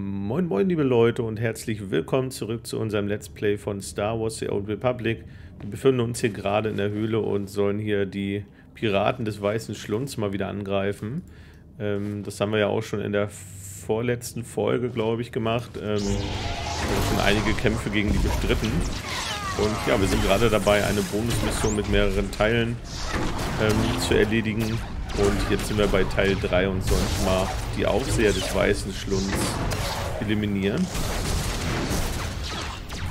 Moin moin liebe Leute und herzlich willkommen zurück zu unserem Let's Play von Star Wars The Old Republic. Wir befinden uns hier gerade in der Höhle und sollen hier die Piraten des Weißen Schlunds mal wieder angreifen. Das haben wir ja auch schon in der vorletzten Folge, glaube ich, gemacht. Wir haben schon einige Kämpfe gegen die bestritten. Und ja, wir sind gerade dabei, eine Bonusmission mit mehreren Teilen zu erledigen. Und jetzt sind wir bei Teil 3 und sollen mal die Aufseher des Weißen Schlunds eliminieren.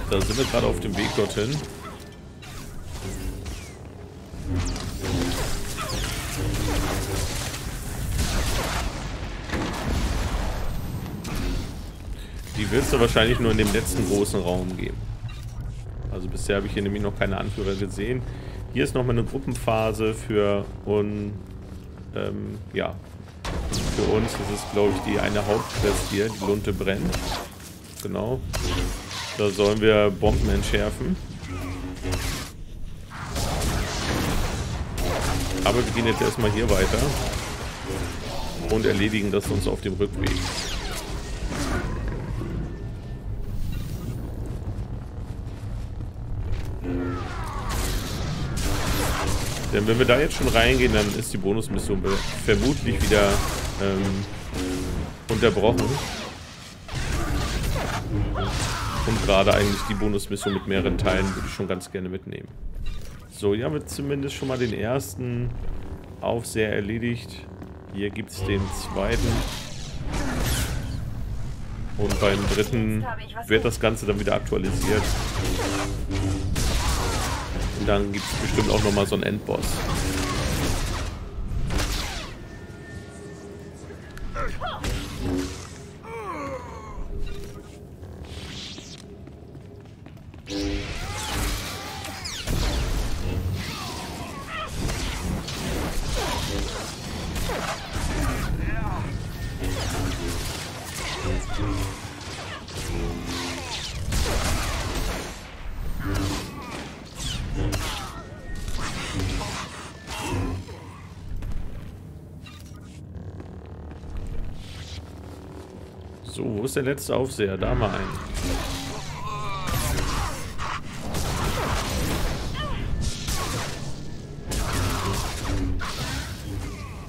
Da sind wir gerade auf dem Weg dorthin. Die wird es da wahrscheinlich nur in dem letzten großen Raum geben. Also bisher habe ich hier nämlich noch keine Anführer gesehen. Hier ist nochmal eine Gruppenphase für für uns. Das ist, glaube ich, die eine Hauptquest hier, die Lunte brennt. Genau. Da sollen wir Bomben entschärfen. Aber wir gehen jetzt erstmal hier weiter und erledigen das uns auf dem Rückweg. Denn wenn wir da jetzt schon reingehen, dann ist die Bonusmission vermutlich wieder unterbrochen. Und gerade eigentlich die Bonusmission mit mehreren Teilen würde ich schon ganz gerne mitnehmen. So, hier haben wir zumindest schon mal den ersten Aufseher erledigt. Hier gibt es den zweiten. Und beim dritten wird das Ganze dann wieder aktualisiert. Und dann gibt es bestimmt auch nochmal so einen Endboss. So, wo ist der letzte Aufseher? Da mal ein.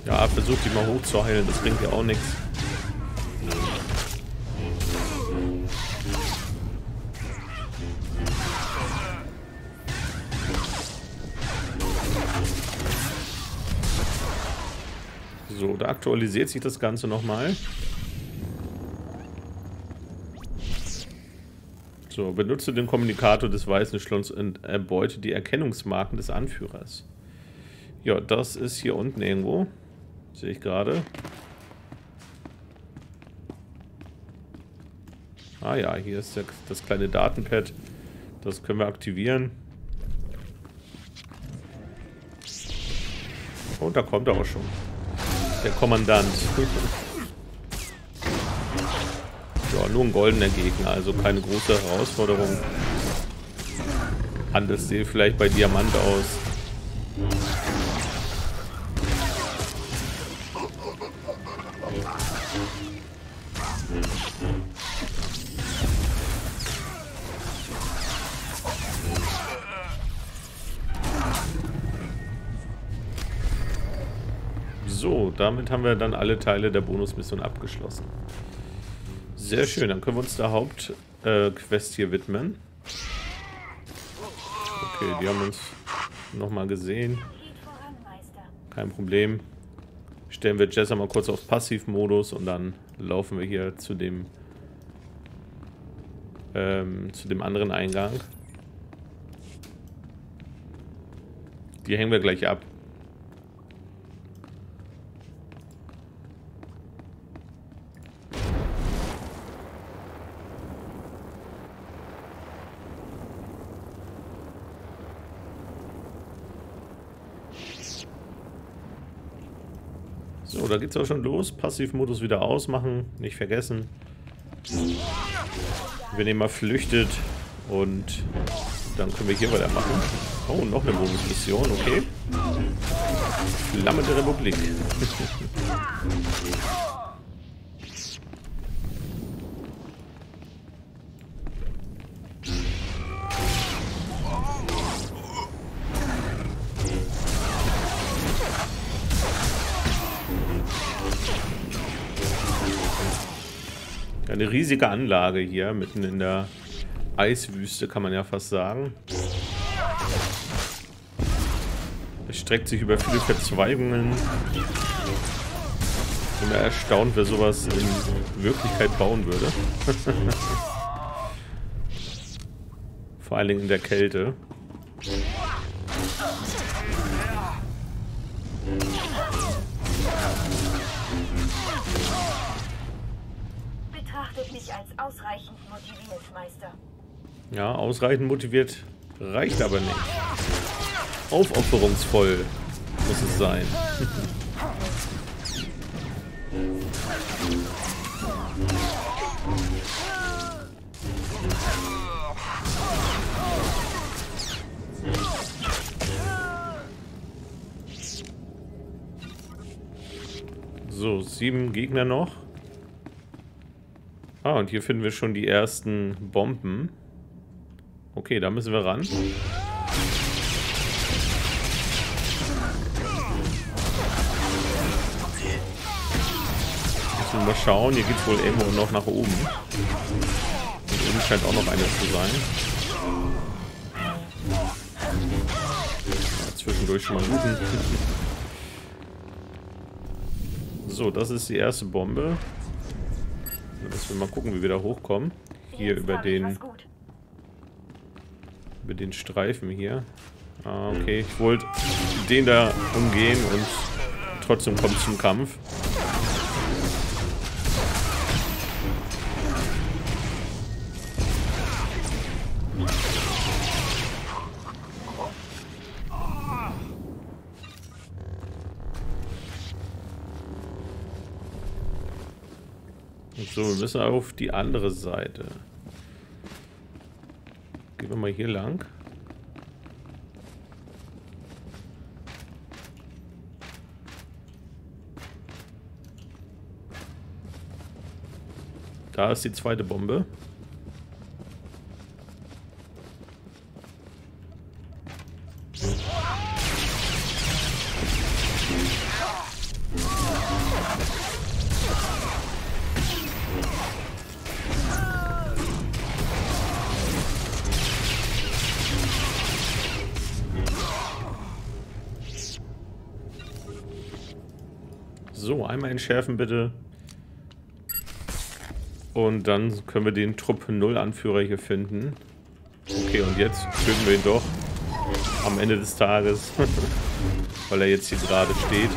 Ja, versucht die mal hochzuheilen, das bringt ja auch nichts. So, da aktualisiert sich das Ganze nochmal. So, benutze den Kommunikator des Weißen Schlunds und erbeute die Erkennungsmarken des Anführers. Ja, das ist hier unten irgendwo. Sehe ich gerade. Ah ja, hier ist das kleine Datenpad. Das können wir aktivieren. Und da kommt er auch schon. Der Kommandant. Ja, nur ein goldener Gegner, also keine große Herausforderung. Anders sehe vielleicht bei Diamant aus. So, damit haben wir dann alle Teile der Bonusmission abgeschlossen. Sehr schön, dann können wir uns der Hauptquest hier widmen. Okay, die haben uns nochmal gesehen. Kein Problem. Stellen wir Jessa mal kurz auf Passivmodus und dann laufen wir hier zu dem anderen Eingang. Die hängen wir gleich ab. So, da geht's auch schon los. Passivmodus wieder ausmachen, nicht vergessen. Wenn ihr mal flüchtet und dann können wir hier weitermachen. Oh, noch eine Bonusmission, okay. Flammende Republik. Eine riesige Anlage hier, mitten in der Eiswüste, kann man ja fast sagen. Es streckt sich über viele Verzweigungen. Ich bin immer erstaunt, wer sowas in Wirklichkeit bauen würde. Vor allen Dingen in der Kälte. Ausreichend motiviert, Meister. Ja, ausreichend motiviert reicht aber nicht. Aufopferungsvoll muss es sein. So, 7 Gegner noch. Ah, und hier finden wir schon die ersten Bomben. Okay, da müssen wir ran. Müssen wir mal schauen, hier geht es wohl irgendwo noch nach oben. Und oben scheint auch noch eine zu sein. Ja, zwischendurch schon mal looten. So, das ist die erste Bombe. Dass wir mal gucken, wie wir da hochkommen. Hier über den Streifen hier. Ah, okay. Ich wollte den da umgehen und trotzdem kommt es zum Kampf. So, wir müssen auf die andere Seite. Gehen wir mal hier lang. Da ist die zweite Bombe. So, einmal entschärfen bitte. Und dann können wir den Trupp 0 Anführer hier finden. Okay, und jetzt töten wir ihn doch am Ende des Tages, weil er jetzt hier gerade steht.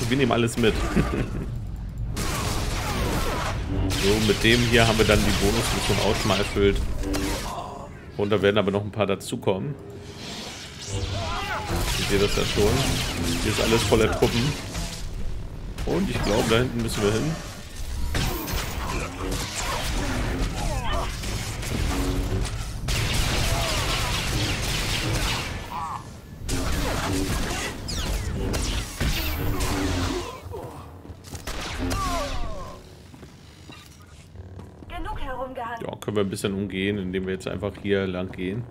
Und wir nehmen alles mit. So, mit dem hier haben wir dann die Bonusmission auch schon mal erfüllt. Und da werden aber noch ein paar dazukommen. Seht ihr das da schon? Hier ist alles voller Truppen. Und ich glaube, da hinten müssen wir hin. Ja, können wir ein bisschen umgehen, indem wir jetzt einfach hier lang gehen.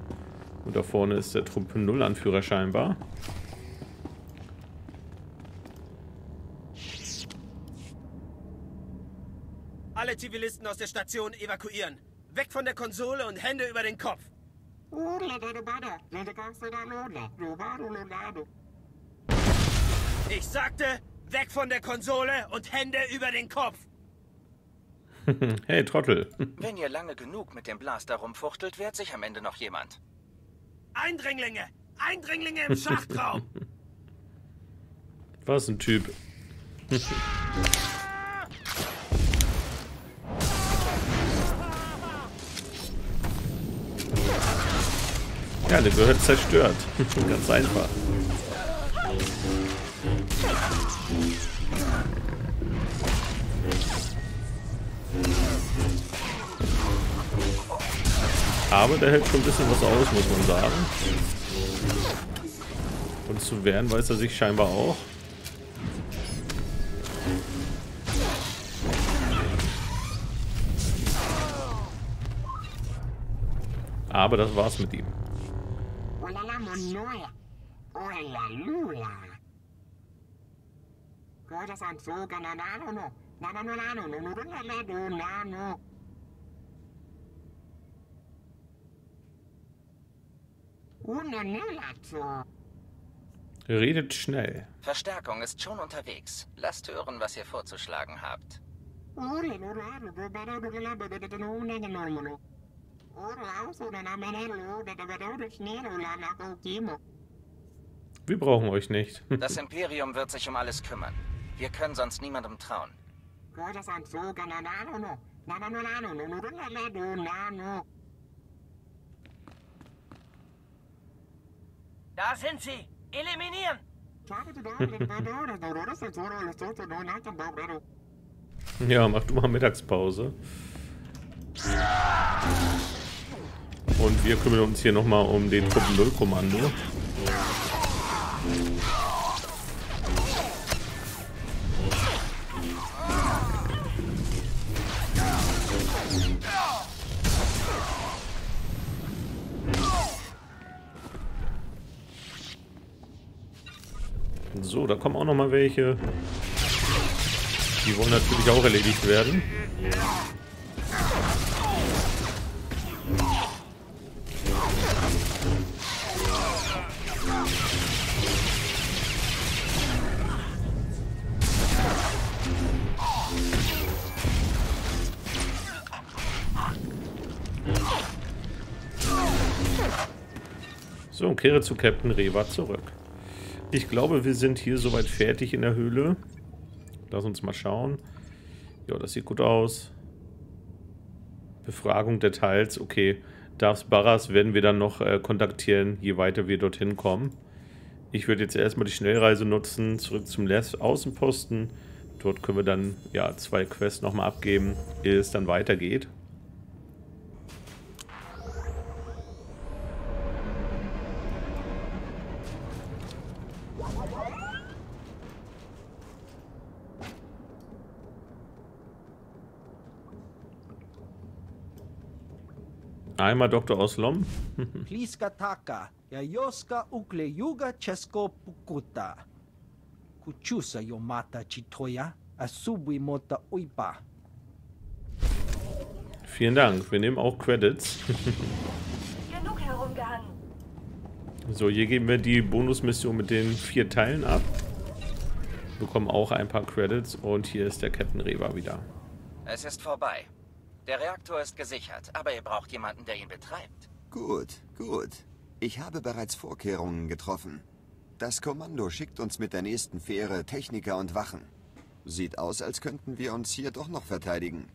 Und da vorne ist der Truppe 0 Anführer scheinbar. Alle Zivilisten aus der Station evakuieren. Weg von der Konsole und Hände über den Kopf. Ich sagte, weg von der Konsole und Hände über den Kopf. Hey, Trottel. Wenn ihr lange genug mit dem Blaster rumfuchtelt, wehrt sich am Ende noch jemand. Eindringlinge! Eindringlinge im Schachtraum! Was ein Typ. Ja, der gehört zerstört. Ganz einfach. Aber der hält schon ein bisschen was aus, muss man sagen. Und zu wehren weiß er sich scheinbar auch. Aber das war's mit ihm. Redet schnell. Verstärkung ist schon unterwegs. Lasst hören, was ihr vorzuschlagen habt. Wir brauchen euch nicht. Das Imperium wird sich um alles kümmern. Wir können sonst niemandem trauen. Da sind sie! Eliminieren! Ja, mach du mal Mittagspause. Und wir kümmern uns hier nochmal um den Truppen-Null-Kommando. So, da kommen auch nochmal welche. Die wollen natürlich auch erledigt werden. So, und kehre zu Captain Reva zurück. Ich glaube, wir sind hier soweit fertig in der Höhle. Lass uns mal schauen. Ja, das sieht gut aus. Befragung Details. Okay, Darfs Barras werden wir dann noch kontaktieren, je weiter wir dorthin kommen. Ich würde jetzt erstmal die Schnellreise nutzen, zurück zum Fesch-Außenposten. Dort können wir dann ja 2 Quests nochmal abgeben, ehe es dann weitergeht. Einmal Dr. Oslom. Pliska taka, jajoska ukle juga chesko pukuta. Kuchusa yomata chitoya, asubui mota uipa. Vielen Dank, wir nehmen auch Credits. Genug herumgehangen. So, hier geben wir die Bonusmission mit den 4 Teilen ab. Bekommen auch ein paar Credits und hier ist der Captain Reva wieder. Es ist vorbei. Der Reaktor ist gesichert, aber ihr braucht jemanden, der ihn betreibt. Gut, gut. Ich habe bereits Vorkehrungen getroffen. Das Kommando schickt uns mit der nächsten Fähre Techniker und Wachen. Sieht aus, als könnten wir uns hier doch noch verteidigen.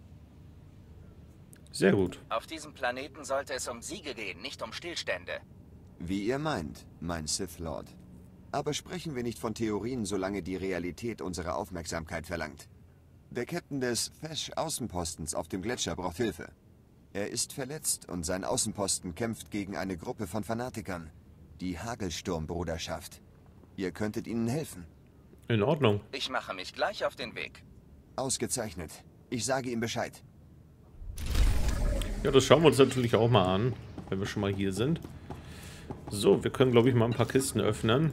Sehr gut. Auf diesem Planeten sollte es um Siege gehen, nicht um Stillstände. Wie ihr meint, mein Sith Lord. Aber sprechen wir nicht von Theorien, solange die Realität unsere Aufmerksamkeit verlangt. Der Captain des Fesch-Außenpostens auf dem Gletscher braucht Hilfe. Er ist verletzt und sein Außenposten kämpft gegen eine Gruppe von Fanatikern. Die Hagelsturmbruderschaft. Ihr könntet ihnen helfen. In Ordnung. Ich mache mich gleich auf den Weg. Ausgezeichnet. Ich sage ihm Bescheid. Ja, das schauen wir uns natürlich auch mal an, wenn wir schon mal hier sind. So, wir können, glaube ich, mal ein paar Kisten öffnen.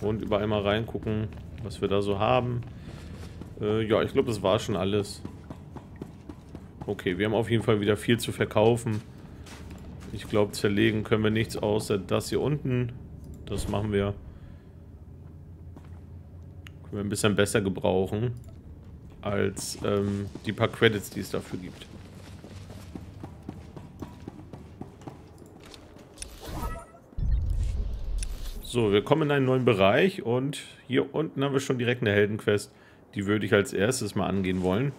Und überall mal reingucken, was wir da so haben. Ja, ich glaube, das war schon alles. Okay, wir haben auf jeden Fall wieder viel zu verkaufen. Ich glaube, zerlegen können wir nichts außer das hier unten. Das machen wir. Können wir ein bisschen besser gebrauchen als die paar Credits, die es dafür gibt. So, wir kommen in einen neuen Bereich und hier unten haben wir schon direkt eine Heldenquest. Die würde ich als erstes mal angehen wollen.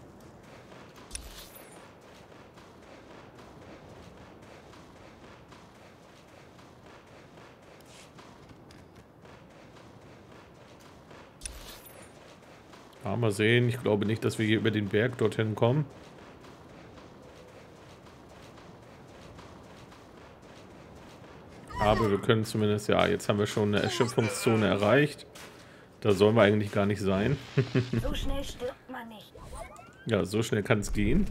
Ja, mal sehen. Ich glaube nicht, dass wir hier über den Berg dorthin kommen. Aber wir können zumindest, ja, jetzt haben wir schon eine Erschöpfungszone erreicht. Da sollen wir eigentlich gar nicht sein. So schnell stirbt man nicht. Ja, so schnell kann es gehen.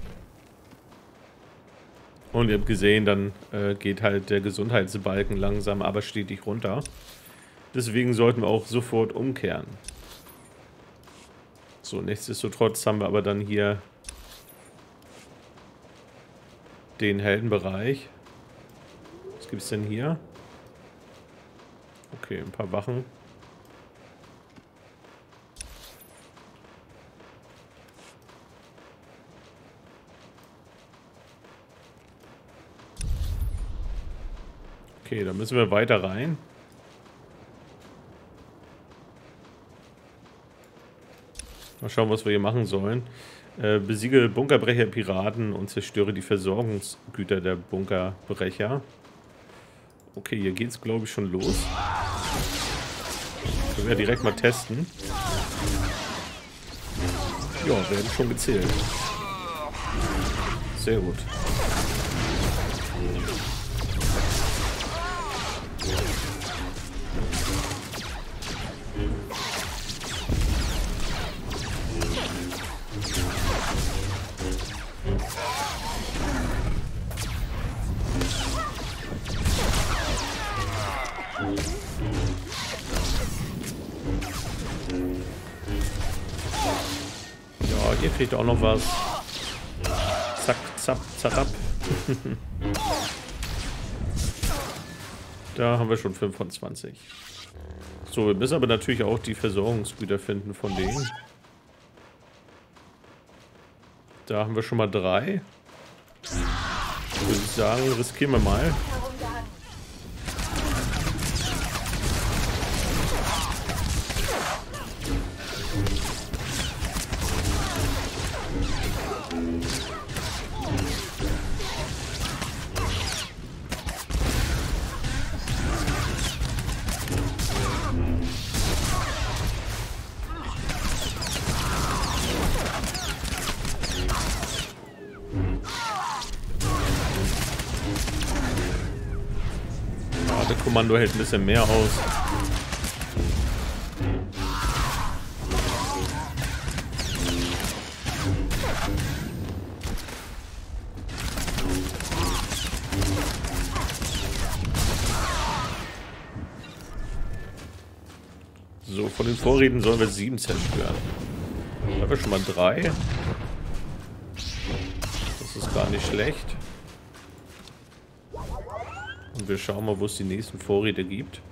Und ihr habt gesehen, dann geht halt der Gesundheitsbalken langsam, aber stetig runter. Deswegen sollten wir auch sofort umkehren. So, nichtsdestotrotz haben wir aber dann hier den Heldenbereich. Was gibt es denn hier? Okay, ein paar Wachen. Okay, da müssen wir weiter rein. Mal schauen, was wir hier machen sollen. Besiege Bunkerbrecher Piraten und zerstöre die Versorgungsgüter der Bunkerbrecher. Okay, hier geht's, glaube ich, schon los. Können wir direkt mal testen. Ja, werden schon gezählt. Sehr gut. Hier kriegt auch noch was. Zack, zapp, zack ab. Da haben wir schon 5 von 20. So, wir müssen aber natürlich auch die Versorgungsgüter finden von denen. Da haben wir schon mal 3. Würde ich sagen, riskieren wir mal. Kommando hält ein bisschen mehr aus. So, von den Vorräten sollen wir 7 zerstören. Da haben wir schon mal 3. Das ist gar nicht schlecht. Und wir schauen mal, wo es die nächsten Vorräte gibt.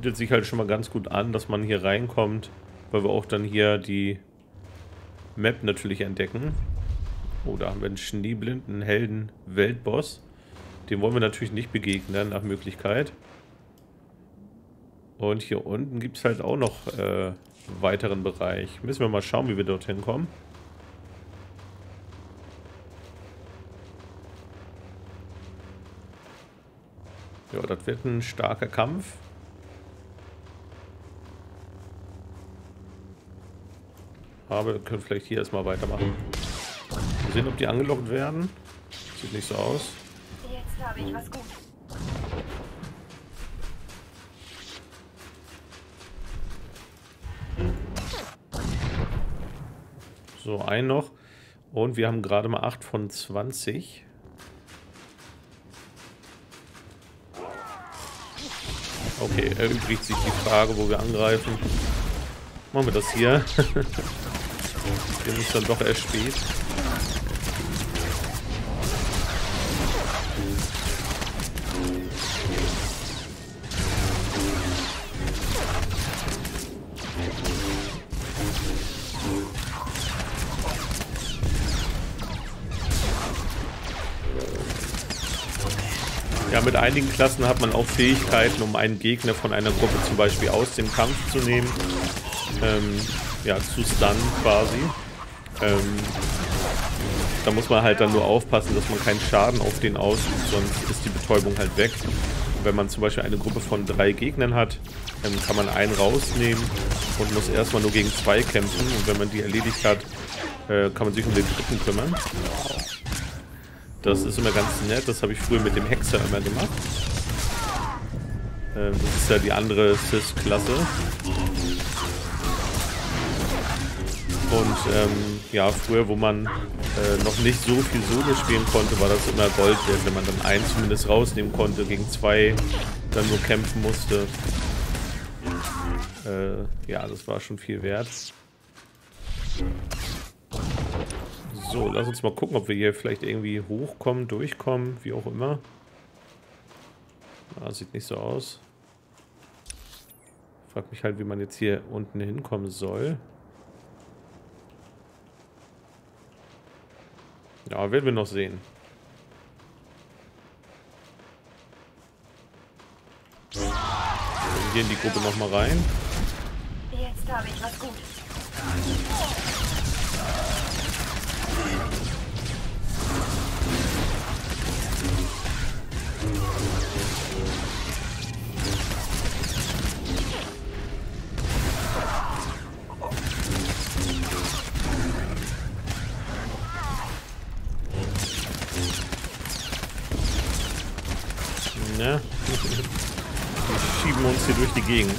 Bietet sich halt schon mal ganz gut an, dass man hier reinkommt, weil wir auch dann hier die Map natürlich entdecken. Oh, da haben wir einen schneeblinden Helden-Weltboss. Dem wollen wir natürlich nicht begegnen, nach Möglichkeit. Und hier unten gibt es halt auch noch einen weiteren Bereich. Müssen wir mal schauen, wie wir dorthin kommen. Ja, das wird ein starker Kampf. Aber wir können vielleicht hier erstmal weitermachen. Mal sehen, ob die angelockt werden. Sieht nicht so aus. Jetzt habe ich was gut. So, einen noch. Und wir haben gerade mal 8 von 20. Okay, erübrigt sich die Frage, wo wir angreifen. Machen wir das hier. Wir sind dann doch erst spät. Ja, mit einigen Klassen hat man auch Fähigkeiten, um einen Gegner von einer Gruppe zum Beispiel aus dem Kampf zu nehmen. Ja, zu stunnen quasi. Da muss man halt dann nur aufpassen, dass man keinen Schaden auf den ausübt, sonst ist die Betäubung halt weg. Und wenn man zum Beispiel eine Gruppe von 3 Gegnern hat, dann kann man einen rausnehmen und muss erstmal nur gegen 2 kämpfen. Und wenn man die erledigt hat, kann man sich um den dritten kümmern. Das ist immer ganz nett. Das habe ich früher mit dem Hexer immer gemacht. Das ist ja die andere Sith-Klasse. Und ja, früher, wo man noch nicht so viel Solo spielen konnte, war das immer Gold wert, wenn man dann einen zumindest rausnehmen konnte, gegen zwei dann nur kämpfen musste. Ja, das war schon viel wert. So, lass uns mal gucken, ob wir hier vielleicht irgendwie hochkommen, durchkommen, wie auch immer. Ah, sieht nicht so aus. Frag mich halt, wie man jetzt hier unten hinkommen soll. Ja, werden wir noch sehen. So, wir gehen in die Gruppe nochmal rein. Jetzt habe ich was Gutes. Ne? Wir schieben uns hier durch die Gegend.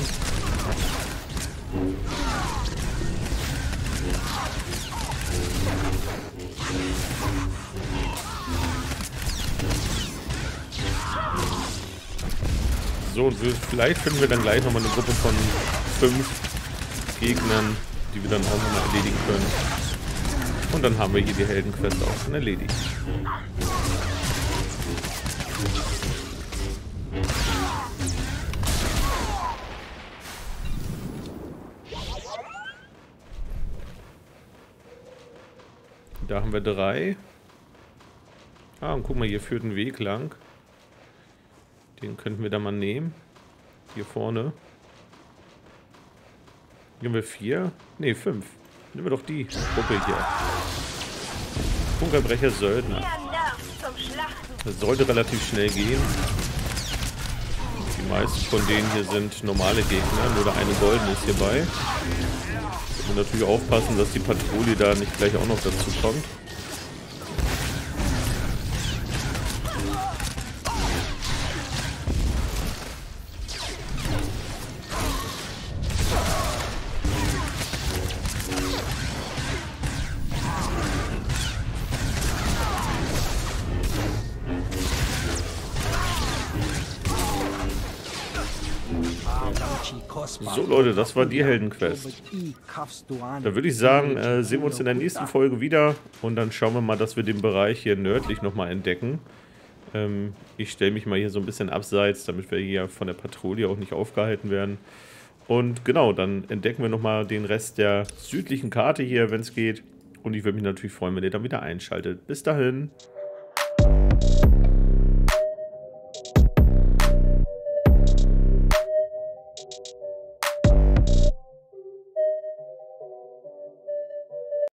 So, und vielleicht finden wir dann gleich nochmal eine Gruppe von 5 Gegnern, die wir dann auch nochmal erledigen können. Und dann haben wir hier die Heldenquest auch schon erledigt. Da haben wir 3. Ah, und guck mal, hier führt ein Weg lang. Den könnten wir da mal nehmen. Hier vorne. Hier haben wir 4. Ne, 5. Nehmen wir doch die Gruppe hier. Bunkerbrecher Söldner. Das sollte relativ schnell gehen. Die meisten von denen hier sind normale Gegner. Nur der eine goldene ist hierbei. Und natürlich aufpassen, dass die Patrouille da nicht gleich auch noch dazu kommt. So Leute, das war die Heldenquest. Da würde ich sagen, sehen wir uns in der nächsten Folge wieder und dann schauen wir mal, dass wir den Bereich hier nördlich nochmal entdecken. Ich stelle mich mal hier so ein bisschen abseits, damit wir hier von der Patrouille auch nicht aufgehalten werden. Und genau, dann entdecken wir nochmal den Rest der südlichen Karte hier, wenn es geht. Und ich würde mich natürlich freuen, wenn ihr dann wieder einschaltet. Bis dahin.